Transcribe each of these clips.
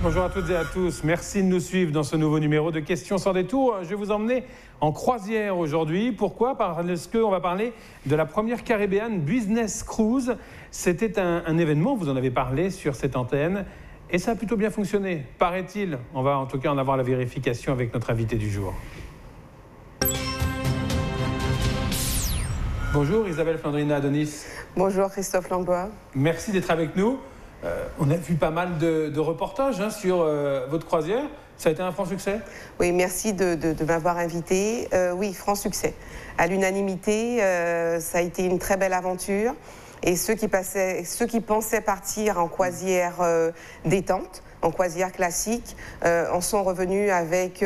Bonjour à toutes et à tous. Merci de nous suivre dans ce nouveau numéro de Questions sans détour. Je vais vous emmener en croisière aujourd'hui. Pourquoi? Parce qu'on va parler de la première Caribbean Business Cruise. C'était un événement, vous en avez parlé sur cette antenne, et ça a plutôt bien fonctionné, paraît-il. On va en tout cas en avoir la vérification avec notre invité du jour. Bonjour Isabelle Flandrina-Adonis. Bonjour Christophe Lambois. Merci d'être avec nous. On a vu pas mal de reportages sur votre croisière. Ça a été un franc succès? Oui, merci de m'avoir invité. Oui, franc succès. À l'unanimité, ça a été une très belle aventure. Et ceux qui pensaient partir en croisière détente, en croisière classique, en sont revenus avec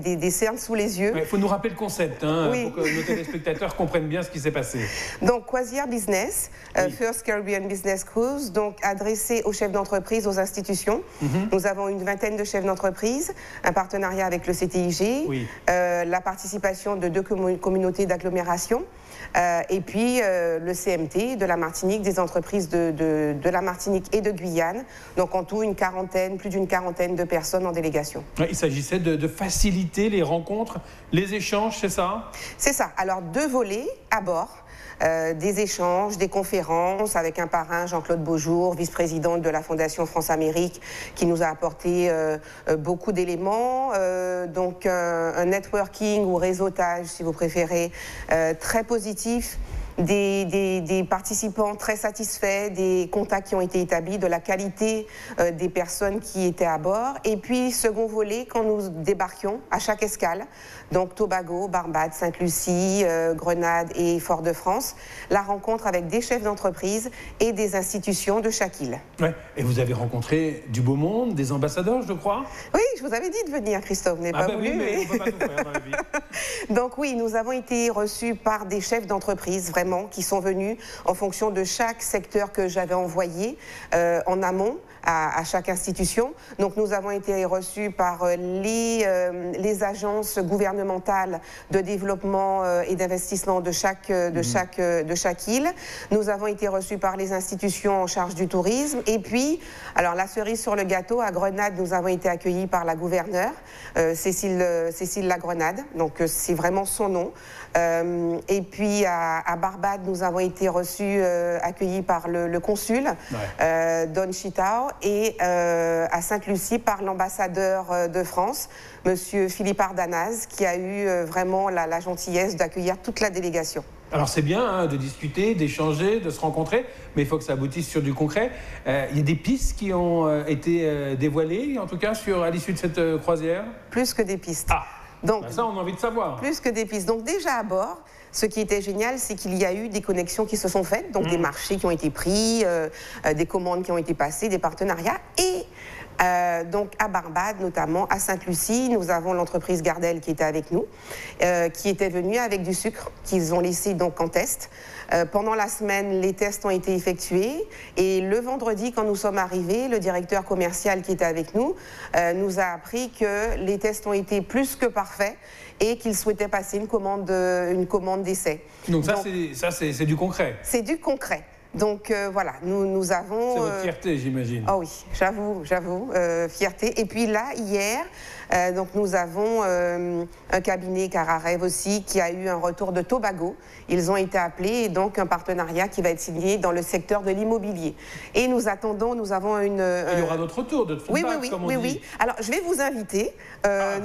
des cernes sous les yeux. Il faut nous rappeler le concept, oui, pour que nos téléspectateurs comprennent bien ce qui s'est passé. Donc, croisière business, oui. First Caribbean Business Cruise, donc adressée aux chefs d'entreprise, aux institutions. Nous avons une vingtaine de chefs d'entreprise, un partenariat avec le CTIG, oui, la participation de deux communautés d'agglomération, et puis le CMT de la Martinique, des entreprises de la Martinique et de Guyane. Donc, en tout, plus d'une quarantaine de personnes en délégation. Il s'agissait de faciliter les rencontres, les échanges, c'est ça? C'est ça. Alors, deux volets à bord. Des échanges, des conférences avec un parrain, Jean-Claude Beaujour, vice-président de la Fondation France Amérique, qui nous a apporté beaucoup d'éléments. Donc, un networking ou réseautage, si vous préférez, très positif. Des participants très satisfaits, des contacts qui ont été établis, de la qualité des personnes qui étaient à bord. Et puis, second volet, quand nous débarquions à chaque escale, donc Tobago, Barbade, Sainte-Lucie, Grenade et Fort-de-France, la rencontre avec des chefs d'entreprise et des institutions de chaque île. Ouais. Et vous avez rencontré du beau monde, des ambassadeurs, je crois? Oui, je vous avais dit de venir, Christophe, vous n'avez pas voulu. Oui, mais on peut pas tout faire dans la vie. Donc oui, nous avons été reçus par des chefs d'entreprise, vraiment, qui sont venus en fonction de chaque secteur que j'avais envoyé en amont à chaque institution. Donc nous avons été reçus par les agences gouvernementales de développement et d'investissement de chaque île. Nous avons été reçus par les institutions en charge du tourisme. Et puis, alors la cerise sur le gâteau, à Grenade, nous avons été accueillis par la gouverneure, Cécile Lagrenade, donc c'est vraiment son nom. Et puis à Barbade, nous avons été reçus, accueillis par le consul, ouais, Don Chitao, et à Sainte-Lucie par l'ambassadeur de France, monsieur Philippe Ardanaz, qui a eu vraiment la gentillesse d'accueillir toute la délégation. Alors c'est bien de discuter, d'échanger, de se rencontrer, mais il faut que ça aboutisse sur du concret. Il y a des pistes qui ont été dévoilées, en tout cas à l'issue de cette croisière? Plus que des pistes. Ah. Donc, ben ça, on a envie de savoir. Plus que des pistes. Donc déjà à bord, ce qui était génial, c'est qu'il y a eu des connexions qui se sont faites, donc des marchés qui ont été pris, des commandes qui ont été passées, des partenariats. Et donc à Barbade, notamment, à Sainte-Lucie, nous avons l'entreprise Gardel qui était avec nous, qui était venue avec du sucre qu'ils ont laissé donc en test. Pendant la semaine, les tests ont été effectués et le vendredi, quand nous sommes arrivés, le directeur commercial qui était avec nous nous a appris que les tests ont été plus que parfaits et qu'il souhaitait passer une commande d'essai. Donc ça, c'est du concret. C'est du concret. Donc voilà, nous avons... C'est votre fierté, j'imagine. Ah oui, j'avoue, fierté. Et puis là, hier, donc nous avons un cabinet Cararev aussi qui a eu un retour de Tobago. Ils ont été appelés et donc un partenariat qui va être signé dans le secteur de l'immobilier. Et nous attendons, nous avons une... Il y aura d'autres retours, d'autres feedbacks, oui. Alors, je vais vous inviter.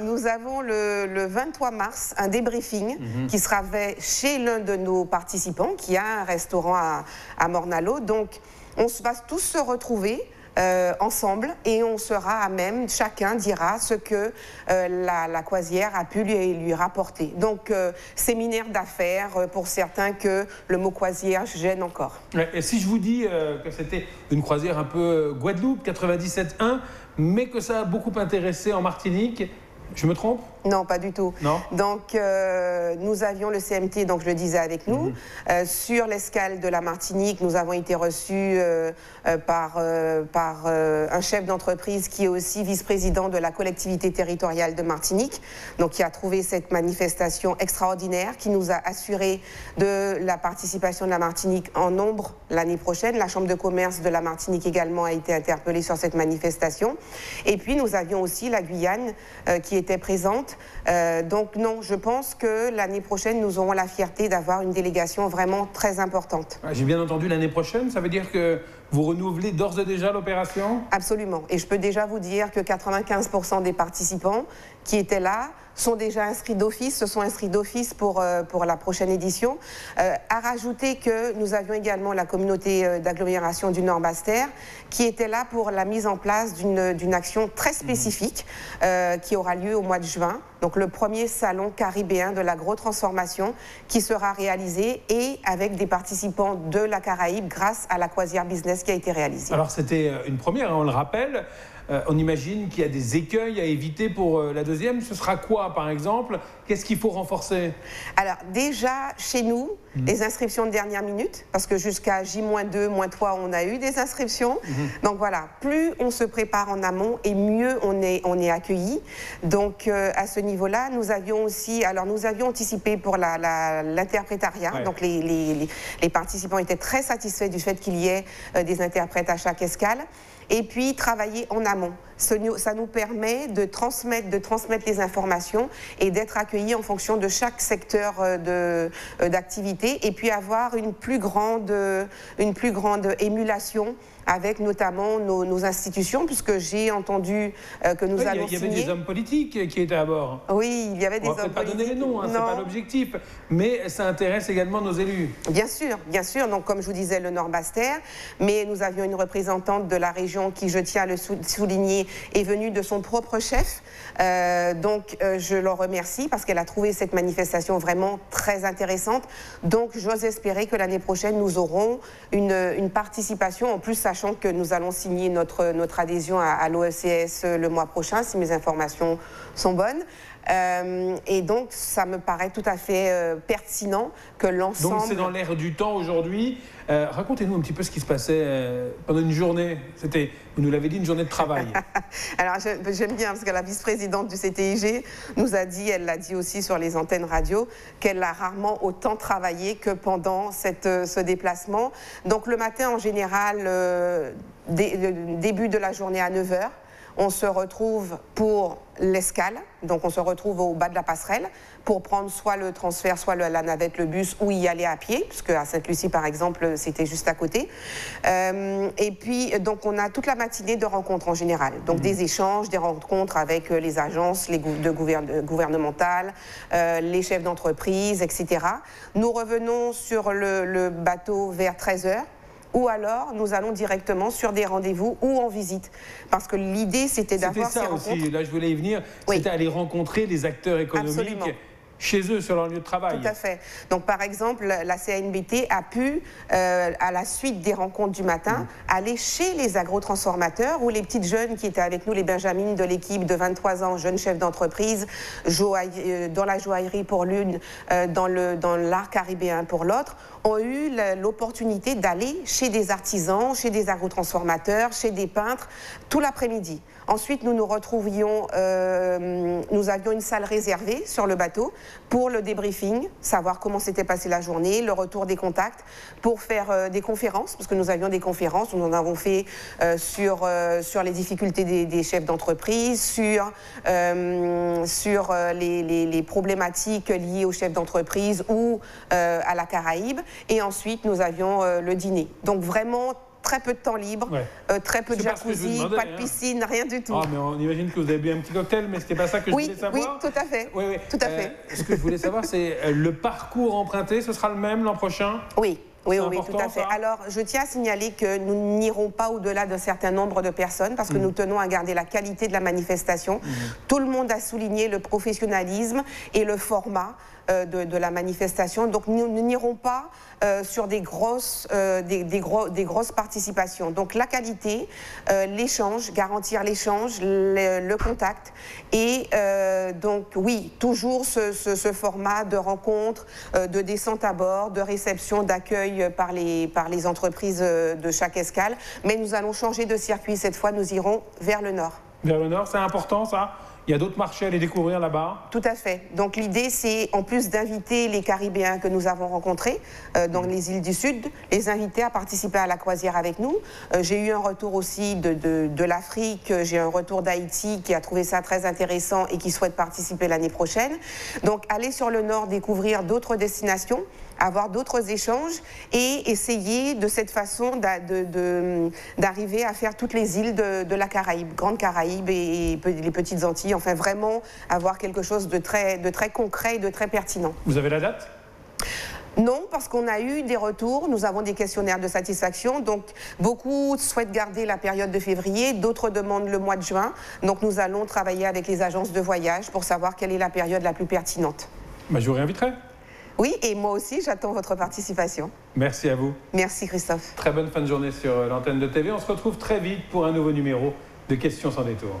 Nous avons le 23 mars un débriefing qui sera fait chez l'un de nos participants qui a un restaurant à Mornalo. Donc, on va tous se retrouver ensemble et on sera à même, chacun dira ce que la croisière a pu lui rapporter. Donc, séminaire d'affaires pour certains que le mot croisière gêne encore. Et si je vous dis que c'était une croisière un peu Guadeloupe, 97.1, mais que ça a beaucoup intéressé en Martinique, Je me trompe? Non, pas du tout. Non. Donc, nous avions le CMT, donc je le disais, avec nous. Sur l'escale de la Martinique, nous avons été reçus par un chef d'entreprise qui est aussi vice-président de la collectivité territoriale de Martinique, donc qui a trouvé cette manifestation extraordinaire, qui nous a assuré de la participation de la Martinique en nombre l'année prochaine. La Chambre de commerce de la Martinique également a été interpellée sur cette manifestation. Et puis, nous avions aussi la Guyane qui était présente. Donc non, je pense que l'année prochaine, nous aurons la fierté d'avoir une délégation vraiment très importante. J'ai bien entendu l'année prochaine, ça veut dire que vous renouvelez d'ores et déjà l'opération? Absolument. Et je peux déjà vous dire que 95% des participants qui étaient là sont déjà inscrits d'office, se sont inscrits d'office pour la prochaine édition. À rajouter que nous avions également la communauté d'agglomération du Nord-Basse-Terre qui était là pour la mise en place d'une action très spécifique qui aura lieu au mois de juin. Donc le premier salon caribéen de l'agro-transformation qui sera réalisé et avec des participants de la Caraïbe grâce à la croisière business qui a été réalisée. Alors c'était une première, on le rappelle. On imagine qu'il y a des écueils à éviter pour la deuxième. Ce sera quoi, par exemple? Qu'est-ce qu'il faut renforcer? Alors, déjà, chez nous, les inscriptions de dernière minute, parce que jusqu'à J-2, -3, on a eu des inscriptions. Donc voilà, plus on se prépare en amont et mieux on est accueilli. Donc, à ce niveau-là, nous avions aussi... Alors, nous avions anticipé pour l'interprétariat. Ouais. Donc, les participants étaient très satisfaits du fait qu'il y ait des interprètes à chaque escale. Et puis, travailler en amont. Ça nous permet de transmettre les informations et d'être accueillis en fonction de chaque secteur d'activité et puis avoir une plus grande émulation avec notamment nos institutions, puisque j'ai entendu que nous allons signer... Il y avait des hommes politiques qui étaient à bord. Oui, il y avait des hommes politiques. On ne va pas donner les noms, hein, c'est pas l'objectif, mais ça intéresse également nos élus. Bien sûr, bien sûr. Donc, comme je vous disais, le Nord-Basse-Terre, mais nous avions une représentante de la région qui, je tiens à le souligner, est venue de son propre chef. Donc, je l'en remercie parce qu'elle a trouvé cette manifestation vraiment très intéressante. Donc, j'ose espérer que l'année prochaine, nous aurons une participation en plus à sachant que nous allons signer notre adhésion à l'OECS le mois prochain, si mes informations sont bonnes. Et donc, ça me paraît tout à fait pertinent que l'ensemble... Donc, c'est dans l'air du temps aujourd'hui. Racontez-nous un petit peu ce qui se passait pendant une journée. C'était, vous nous l'avez dit, une journée de travail. Alors, j'aime bien, parce que la vice-présidente du CTIG nous a dit, elle l'a dit aussi sur les antennes radio, qu'elle a rarement autant travaillé que pendant ce déplacement. Donc, le matin, en général, début de la journée à 9h, on se retrouve pour l'escale, donc on se retrouve au bas de la passerelle pour prendre soit le transfert, soit la navette, le bus, ou y aller à pied, puisque à Sainte-Lucie, par exemple, c'était juste à côté. Et puis, donc, on a toute la matinée de rencontres en général. Donc, des échanges, des rencontres avec les agences gouvernementales, les chefs d'entreprise, etc. Nous revenons sur le bateau vers 13h. Ou alors, nous allons directement sur des rendez-vous ou en visite. Parce que l'idée, c'était d'avoir ces rencontres. C'était ça aussi, là je voulais y venir, oui. C'était aller rencontrer les acteurs économiques. Absolument. Chez eux, sur leur lieu de travail. Tout à fait. Donc, par exemple, la CNBT a pu, à la suite des rencontres du matin, aller chez les agro-transformateurs ou les petites jeunes qui étaient avec nous, les Benjamines de l'équipe de 23 ans, jeunes chefs d'entreprise, dans la joaillerie pour l'une, dans l'art caribéen pour l'autre, ont eu l'opportunité d'aller chez des artisans, chez des agro-transformateurs, chez des peintres, tout l'après-midi. Ensuite, nous nous retrouvions, nous avions une salle réservée sur le bateau pour le débriefing, savoir comment s'était passée la journée, le retour des contacts, pour faire des conférences, parce que nous avions des conférences, nous en avons fait sur les difficultés des chefs d'entreprise, sur les problématiques liées aux chefs d'entreprise ou à la Caraïbe. Et ensuite, nous avions le dîner. Donc vraiment... Très peu de temps libre, ouais. Très peu de jacuzzi, pas de piscine, hein. Rien du tout. Ah, mais on imagine que vous avez bu un petit cocktail, mais ce n'était pas ça que je voulais savoir. Oui, tout à fait. Oui, oui. Tout à fait. Ce que je voulais savoir, c'est le parcours emprunté, ce sera le même l'an prochain? Oui. Oui, oui, tout à fait. Ça. Alors, je tiens à signaler que nous n'irons pas au-delà d'un certain nombre de personnes parce que nous tenons à garder la qualité de la manifestation. Tout le monde a souligné le professionnalisme et le format. de la manifestation. Donc nous n'irons pas sur des grosses participations. Donc la qualité, l'échange, garantir l'échange, le contact. Et donc oui, toujours ce format de rencontre, de descente à bord, de réception, d'accueil par les entreprises de chaque escale. Mais nous allons changer de circuit. Cette fois, nous irons vers le nord. Vers le nord, c'est important ça ? Il y a d'autres marchés à aller découvrir là-bas? Tout à fait. Donc l'idée, c'est en plus d'inviter les Caribéens que nous avons rencontrés dans les îles du Sud, les inviter à participer à la croisière avec nous. J'ai eu un retour aussi de l'Afrique, j'ai un retour d'Haïti qui a trouvé ça très intéressant et qui souhaite participer l'année prochaine. Donc aller sur le nord, découvrir d'autres destinations, avoir d'autres échanges et essayer de cette façon d'arriver à faire toutes les îles de la Caraïbe, Grande Caraïbe et les Petites Antilles, enfin vraiment avoir quelque chose de très concret et de très pertinent. Vous avez la date ? Non, parce qu'on a eu des retours, nous avons des questionnaires de satisfaction, donc beaucoup souhaitent garder la période de février, d'autres demandent le mois de juin, donc nous allons travailler avec les agences de voyage pour savoir quelle est la période la plus pertinente. Bah, je vous réinviterai. Oui, et moi aussi, j'attends votre participation. Merci à vous. Merci Christophe. Très bonne fin de journée sur l'antenne de TV. On se retrouve très vite pour un nouveau numéro de Questions sans détour.